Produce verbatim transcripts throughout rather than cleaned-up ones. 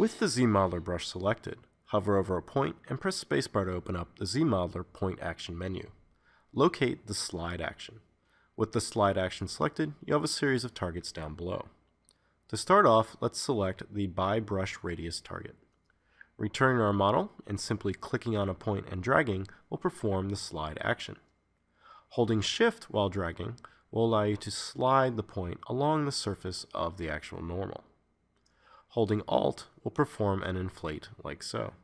With the ZModeler brush selected, hover over a point and press spacebar to open up the ZModeler point action menu. Locate the slide action. With the slide action selected, you have a series of targets down below. To start off, let's select the by brush radius target. Returning our model and simply clicking on a point and dragging will perform the slide action. Holding shift while dragging will allow you to slide the point along the surface of the actual normal. Holding alt will perform an inflate like so.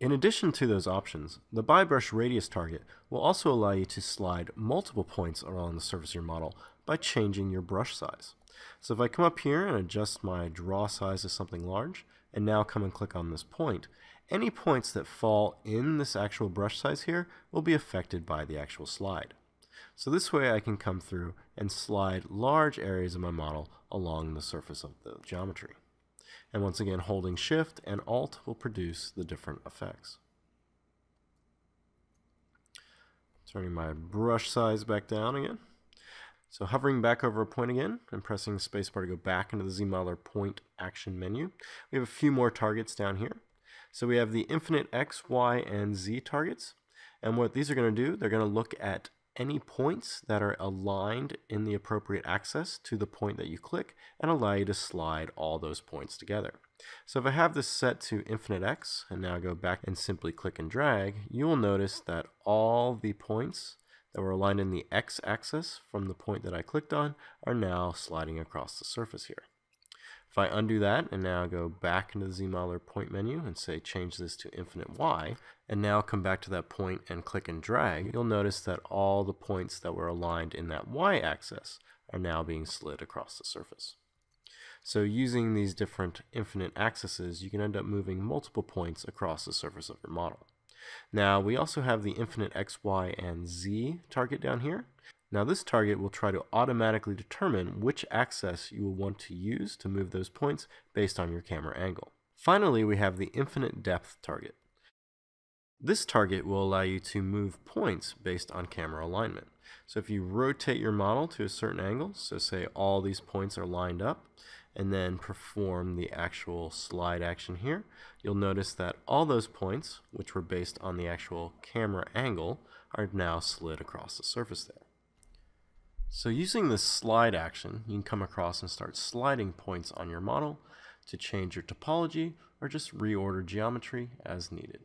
In addition to those options, the by brush radius target will also allow you to slide multiple points along the surface of your model by changing your brush size. So if I come up here and adjust my draw size to something large, and now come and click on this point, any points that fall in this actual brush size here will be affected by the actual slide. So this way I can come through and slide large areas of my model along the surface of the geometry. And once again, holding shift and alt will produce the different effects. Turning my brush size back down again. So hovering back over a point again and pressing spacebar to go back into the ZModeler point action menu. We have a few more targets down here. So we have the infinite X, Y, and Z targets. And what these are going to do, they're going to look at any points that are aligned in the appropriate axis to the point that you click and allow you to slide all those points together. So if I have this set to infinite X and now go back and simply click and drag, you will notice that all the points that were aligned in the x-axis from the point that I clicked on are now sliding across the surface here. If I undo that and now go back into the ZModeler point menu and say change this to infinite Y, and now come back to that point and click and drag, you'll notice that all the points that were aligned in that Y-axis are now being slid across the surface. So using these different infinite axes, you can end up moving multiple points across the surface of your model. Now we also have the infinite X, Y, and Z target down here. Now this target will try to automatically determine which axis you will want to use to move those points based on your camera angle. Finally, we have the infinite depth target. This target will allow you to move points based on camera alignment. So if you rotate your model to a certain angle, so say all these points are lined up, and then perform the actual slide action here, you'll notice that all those points, which were based on the actual camera angle, are now slid across the surface there. So using this slide action, you can come across and start sliding points on your model to change your topology or just reorder geometry as needed.